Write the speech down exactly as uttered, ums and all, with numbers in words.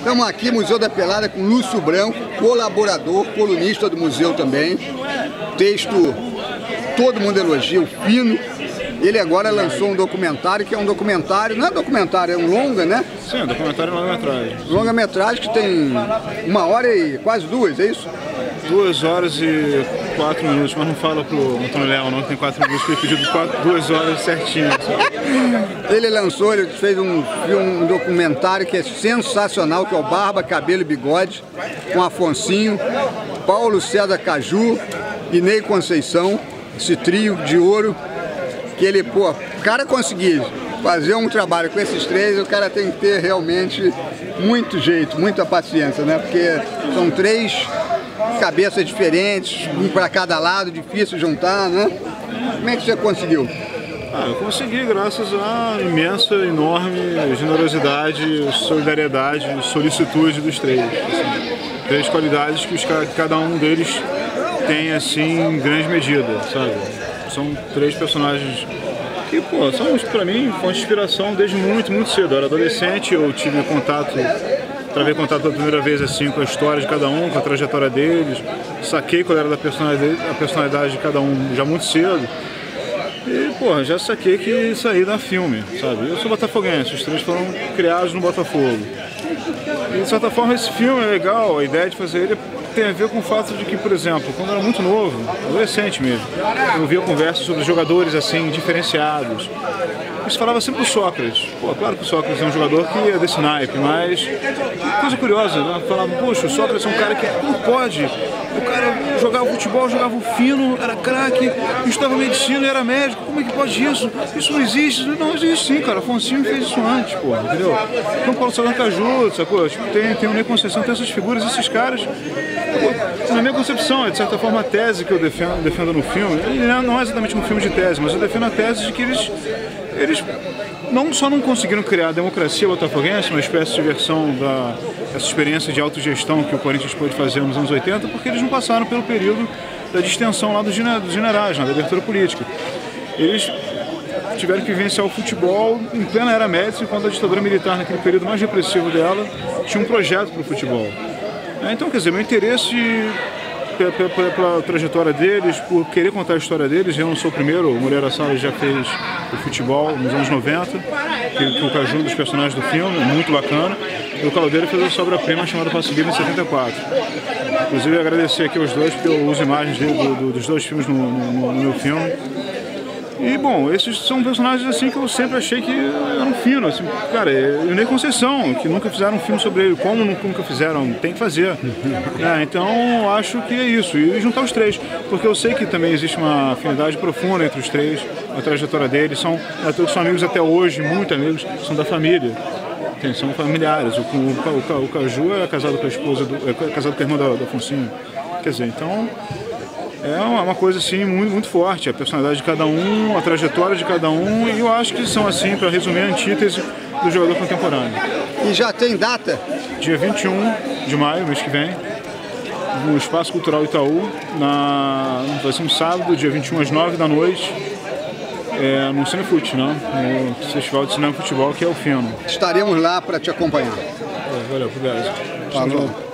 Estamos aqui, Museu da Pelada, com Lúcio Branco, colaborador, colunista do museu também. Texto, todo mundo elogia, fino. Ele agora lançou um documentário, que é um documentário, não é documentário, é um longa, né? Sim, um documentário longa-metragem. Longa-metragem que tem uma hora e quase duas, é isso? Duas horas e quatro minutos, mas não fala pro Antônio Leão não, que tem quatro minutos, foi pedido quatro, duas horas certinho. Ele lançou, ele fez um, um documentário que é sensacional, que é o Barba, Cabelo e Bigode, com Afonsinho, Paulo César da Caju e Ney Conceição, esse trio de ouro. Que ele, pô, o cara conseguir fazer um trabalho com esses três, o cara tem que ter realmente muito jeito, muita paciência, né? Porque são três cabeças diferentes, um para cada lado, difícil juntar, né? Como é que você conseguiu? Ah, eu consegui graças à imensa, enorme generosidade, solidariedade, solicitude dos três. Assim, três qualidades que os, cada um deles tem, assim, em grande medida, sabe? São três personagens que, pô, são, pra mim, foi uma inspiração desde muito, muito cedo. Eu era adolescente, eu tive contato, travei contato pela primeira vez, assim, com a história de cada um, com a trajetória deles. Saquei qual era da personalidade, a personalidade de cada um já muito cedo. E, pô, já saquei que isso aí dá filme, sabe? Eu sou botafoguense, os três foram criados no Botafogo. E, de certa forma, esse filme é legal, a ideia de fazer ele tem a ver com o fato de que, por exemplo, quando eu era muito novo, adolescente mesmo, eu via conversas sobre jogadores assim, diferenciados. Isso falava sempre do Sócrates. Pô, claro que o Sócrates é um jogador que é desse naipe, mas coisa curiosa, né? Falava, poxa, o Sócrates é um cara que não pode. O cara jogava futebol, jogava o fino, era craque, estudava medicina, era médico. Como é que pode isso? Isso não existe. Não existe sim, cara. Afonsinho fez isso antes, pô, entendeu? Então, Paulo César da Caju, sacou? Tipo, tem, tem o Ney Conceição, tem essas figuras, esses caras. Na minha concepção, é de certa forma a tese que eu defendo, defendo no filme, não é exatamente um filme de tese, mas eu defendo a tese de que eles, eles não só não conseguiram criar a democracia botafoguense, uma espécie de versão da essa experiência de autogestão que o Corinthians pôde fazer nos anos oitenta, porque eles não passaram pelo período da distensão lá dos generais, da abertura política. Eles tiveram que vencer o futebol em plena era Médici, quando a ditadura militar, naquele período mais repressivo dela, tinha um projeto para o futebol. Então, quer dizer, meu interesse pela, pela, pela trajetória deles, por querer contar a história deles, eu não sou o primeiro, o Moreira Salles já fez o futebol nos anos noventa, que, que o Caju dos personagens do filme, muito bacana, e o Caldeira fez a sobra-prima chamada Passo Livre em setenta e quatro. Inclusive, eu agradecer aqui aos dois, porque eu uso imagens dele, do, do, dos dois filmes no, no, no meu filme. E, bom, esses são personagens, assim, que eu sempre achei que eram finos, assim, cara, e Ney Conceição, que nunca fizeram um filme sobre ele, como nunca fizeram, tem que fazer, é, então acho que é isso, e juntar os três, porque eu sei que também existe uma afinidade profunda entre os três, a trajetória deles, são, são amigos até hoje, muito amigos, são da família. Tem, são familiares, o, o, o Caju é casado com a esposa, do, é casado com a irmã da, da Afonsinho, quer dizer, então... É uma coisa assim muito, muito forte, a personalidade de cada um, a trajetória de cada um, e eu acho que são assim, para resumir, a antítese do jogador contemporâneo. E já tem data? Dia vinte e um de maio, mês que vem, no Espaço Cultural Itaú, na... vai ser um sábado, dia vinte e um às nove da noite, é, no Cinefute, né? No Festival de Cinema e Futebol, que é o Fino. Estaremos lá para te acompanhar. É, valeu, obrigado. Falou.